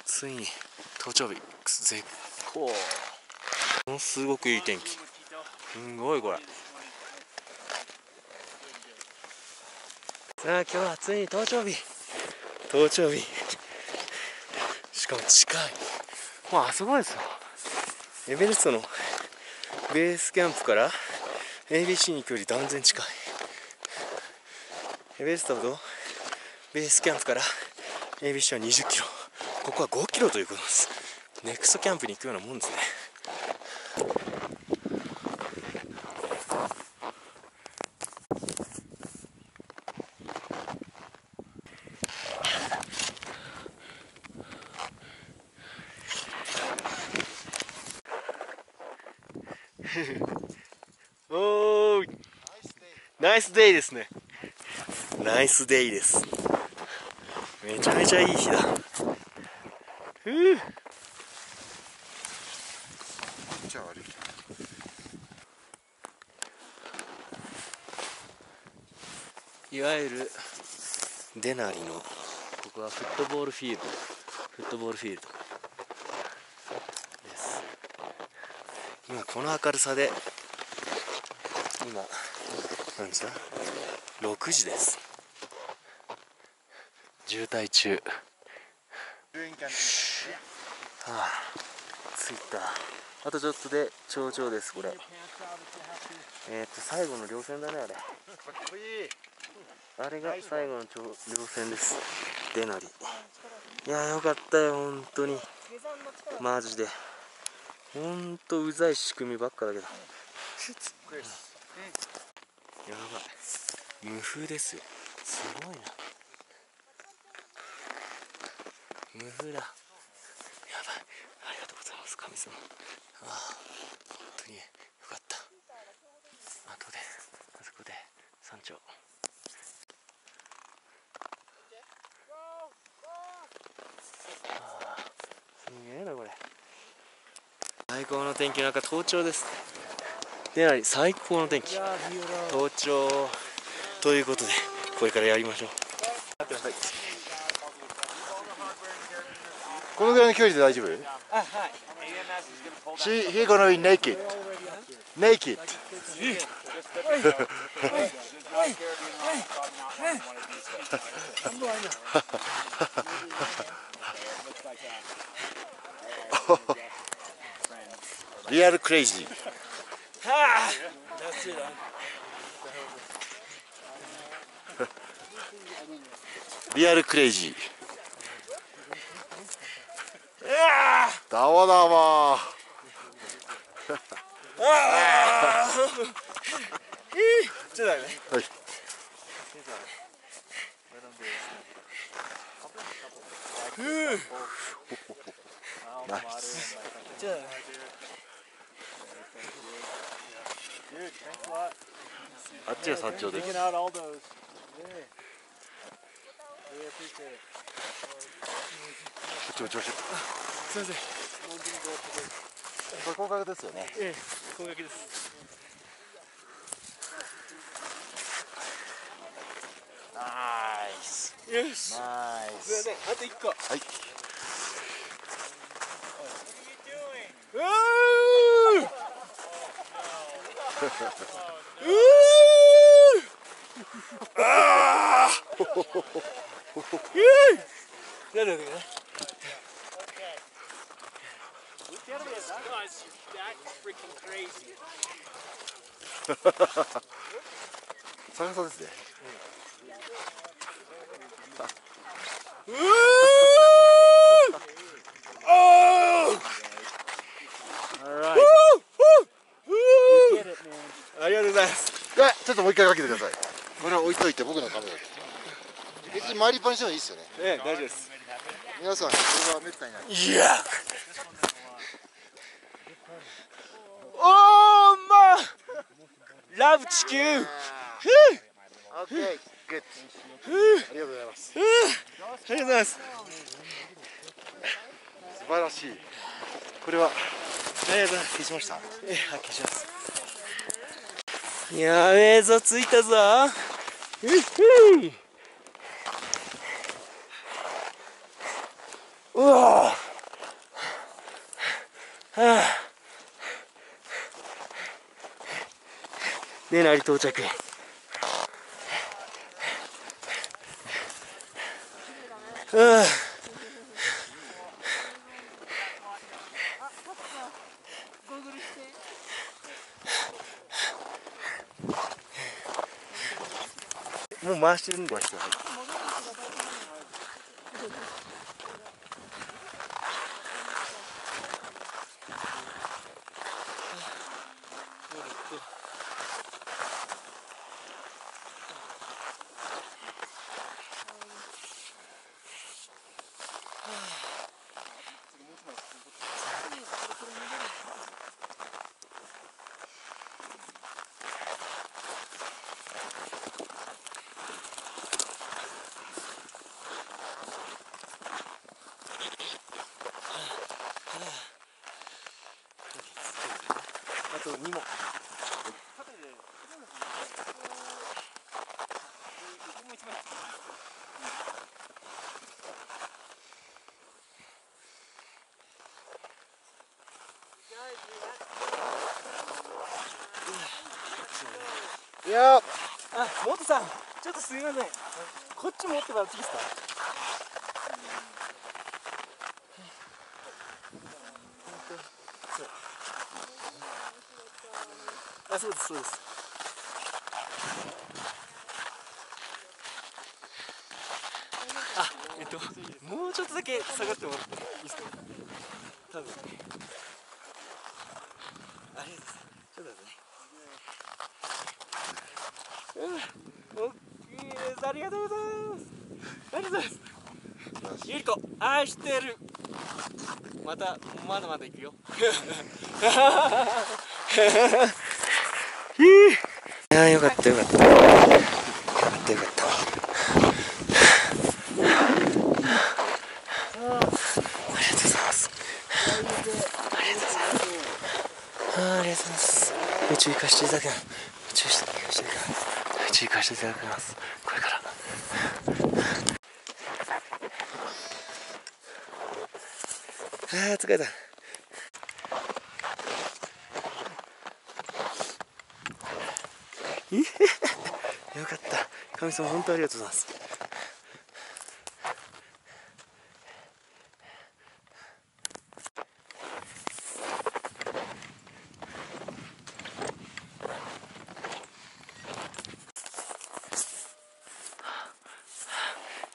や、ついに登頂日絶好。ものすごくいい天気。すごいこれ。さあ今日はついに登頂日。登頂日。しかも近い。もうあそこですよ。エベレストのベースキャンプから ABC に行くより断然近い。エベレストとベースキャンプから ABC は20キロ。ここは5キロということです。ネクストキャンプに行くようなもんですね。おーい、ナイスデイですね。ナイスデイです。めちゃめちゃいい日だ。いわゆるデナリのここはフットボールフィールドです。今この明るさで今何時だ?6時です。渋滞中。はあ、着いた。あとちょっとで頂上です。これ最後の稜線だね。あれが最後の稜線です。デナリ。いやーよかったよ本当に。マジで本当うざい仕組みばっかだけど、やばい無風ですよ。すごいな無風だ。やばい、ありがとうございます神様。ああ本当によかった。あとであそこで山頂。ああすげえなこれ。最高の天気の中登頂です。デナリ最高の天気。登頂ということでこれからやりましょう。このぐらいの距離で大丈夫？はい。He's gonna be naked. Naked. リアルクレイジー。リアルクレイジー。だわだわ。ちょっとね。はい。ナイス。あっちが山頂です。すみません。これ高額ですよね。ええ、高額です。ナイス。よし。ナイス。すみません。あと1個。はい。逆さですね。ありがとうございます。ちょっともう一回かけてください。これは置いといて僕のカメラで。別に回りっぱにしてもいいですよね。ええ、大丈夫です。皆さん、これはめったにない。いや。ラブ地球。オッケー、グッド。ありがとうございます。ありがとうございます。素晴らしい。これは。消しました。消します。やべえぞ、着いたぞ。うわ。デナリ到着。もう回してるんだけど。いやあ、モトさん、ちょっとすみません。こっち持ってもらっていいですか？あ、そうですそうです。あ、もうちょっとだけ下がってもらっていいですか？多分。ありがとうございます。ちょっと待ってね。ありがとうございます。ありがとうございます。ゆりこ、愛してる。また、まだまだ行くよ。いや、よかったよかった。よかったよかった。ありがとうございます。ありがとうございます。ありがとうございます。宇宙行かしていただきます。宇宙行かしていただきます。これから。ああ、疲れた。よかった。神様、本当にありがとうございます。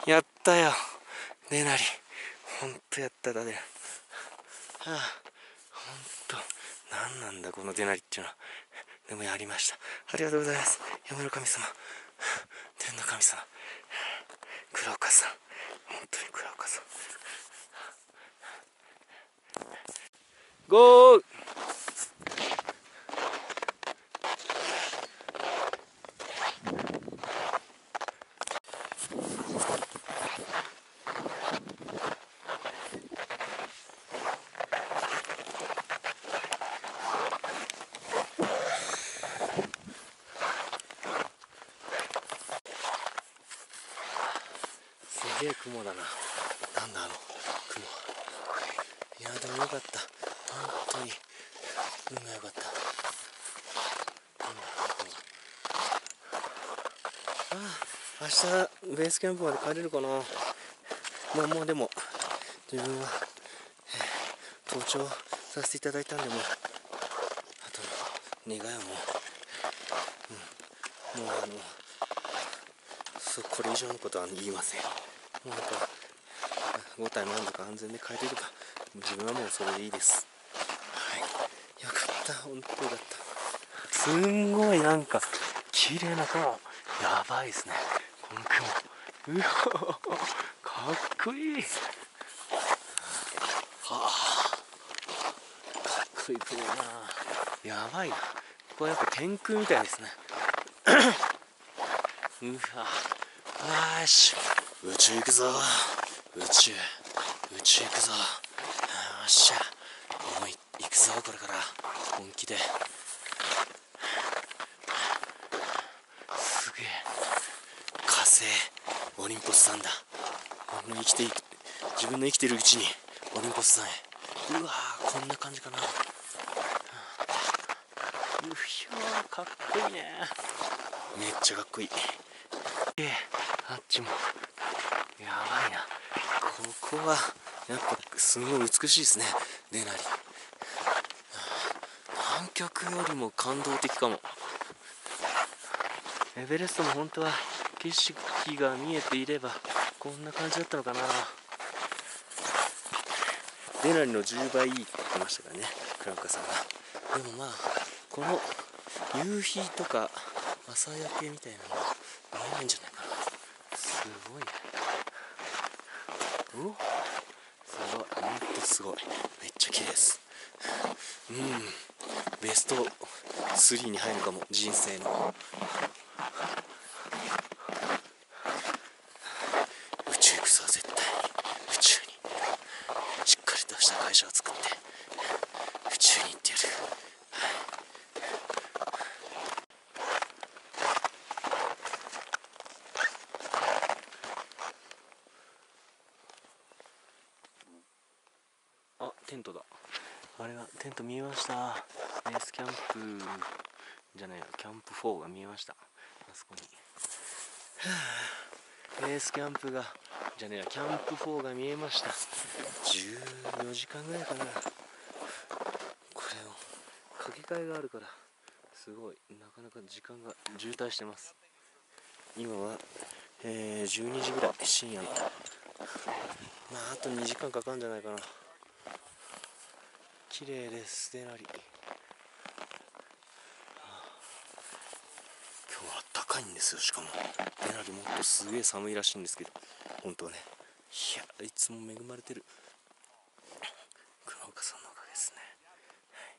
やったよ、デナリ。ほんとやっただね。はあ、ほんと、なんなんだこのデナリっていうのは。でもやりました。ありがとうございます。山の神様、天の神様、倉岡さん、本当に倉岡さん。ゴー！雲だな。なんだあの雲。いやでもよかった。本当に運がよかった。ああ、明日ベースキャンプまで帰れるかな。もうでも自分は、登頂させていただいたんでもうあとの願いはもうこれ以上のことは言いません。もうなんか5体何度か安全で帰れるか、自分はもうそれでいいです。はい、よかった。本当だった。すんごいなんか綺麗な雲。やばいですねこの雲。うわかっこいい。はあ、かっこいい雲だな。やばいな。ここはやっぱ天空みたいですね。うわよし、宇宙行くぞ。宇宙行くぞ。よっしゃ、もう行くぞ。これから本気で。すげえ、火星オリンポスさんだ。自分の生きてるうちにオリンポスさんへうわー、こんな感じかな。うひょー、かっこいいね。めっちゃかっこいい。あっちもやばいな。ここはやっぱすごい美しいですね、デナリ。南極よりも感動的かも。エベレストも本当は景色が見えていればこんな感じだったのかな。デナリの10倍いいって言ってましたからね、倉岡さんが。でもまあこの夕日とか朝焼けみたいなのは見えないんじゃないかな。すごいね。うお、すごい、ほんとすごい。めっちゃ綺麗です。うん、ベスト3に入るかも、人生の。宇宙行くぞ、絶対に宇宙に。しっかりとした会社を作って宇宙に行ってやる。テントだ。あれがテント見えました。ベースキャンプじゃないや、キャンプ4が見えました。あそこに。ベースキャンプがじゃねえや、キャンプ4が見えました。14時間ぐらいかな。これを掛け替えがあるからすごい、なかなか時間が渋滞してます。今は、12時ぐらい、深夜の。まああと2時間かかるんじゃないかな。綺麗です、デナリ。今日は高いんですよ、しかも。デナリもっとすげえ寒いらしいんですけど、本当はね。いや、いつも恵まれてる。倉岡さんのおかげですね。はい、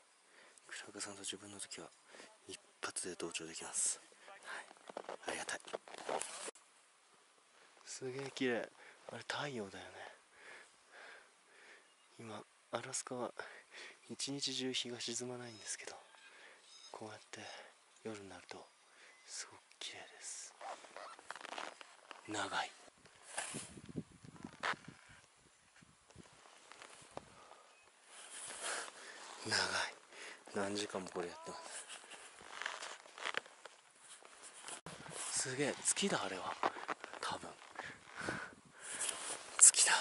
倉岡さんと自分の時は一発で同調できます。はい、ありがたい。すげえ綺麗。あれ太陽だよね。今アラスカは一日中日が沈まないんですけど、こうやって夜になるとすごく綺麗です。長い。長い。何時間もこれやってます。すげえ月だ、あれは。多分月だ。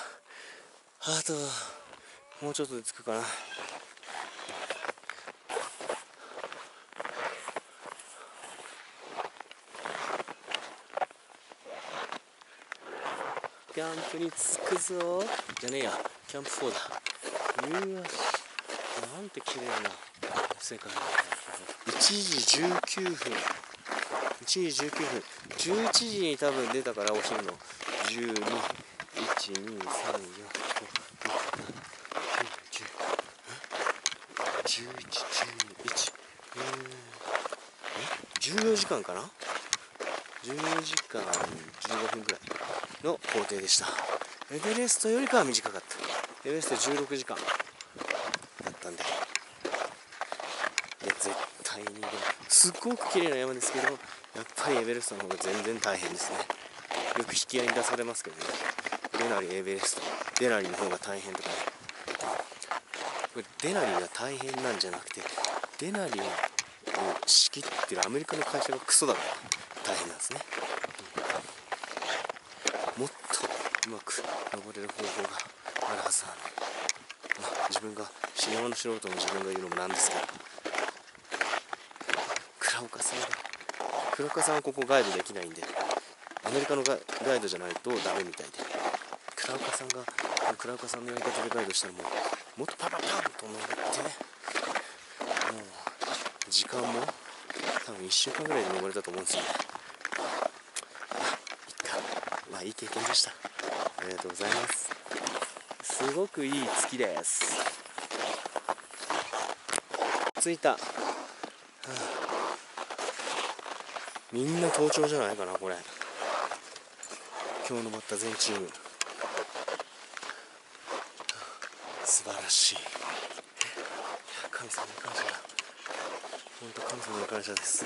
あとはもうちょっとで着くかな。キャンプに着くぞ。じゃねえや、キャンプ4だ。うわ、なんて綺麗な世界だ。1時19分、1時19分、11時に多分出たから、お昼の12、13、14、15、16、17、18、19、20、21、22、14時間かな。14時間15分くらいの行程でした。エベレストよりかは短かった。エベレスト16時間だったんで、いや絶対に、すっごく綺麗な山ですけど、やっぱりエベレストの方が全然大変ですね。よく引き合いに出されますけどね、デナリ、エベレスト、デナリの方が大変とかね。これデナリが大変なんじゃなくて、デナリを仕切ってるアメリカの会社がクソだから大変なんですね。もっとうまく登れる方法があるはずなので、まあ、自分が山の素人の自分が言うのもなんですけど、倉岡さんはここガイドできないんで、アメリカのガイドじゃないとダメみたいで、倉岡さんのやり方でガイドしたら、もっとパラパンと登ってね、もう時間も多分1週間ぐらいで登れたと思うんですよね。まあいい経験でした。ありがとうございます。すごくいい月です。着いた、はあ、みんな登頂じゃないかな、これ。今日登った全チーム、素晴らしい。神様に感謝だ。本当、神様に感謝です。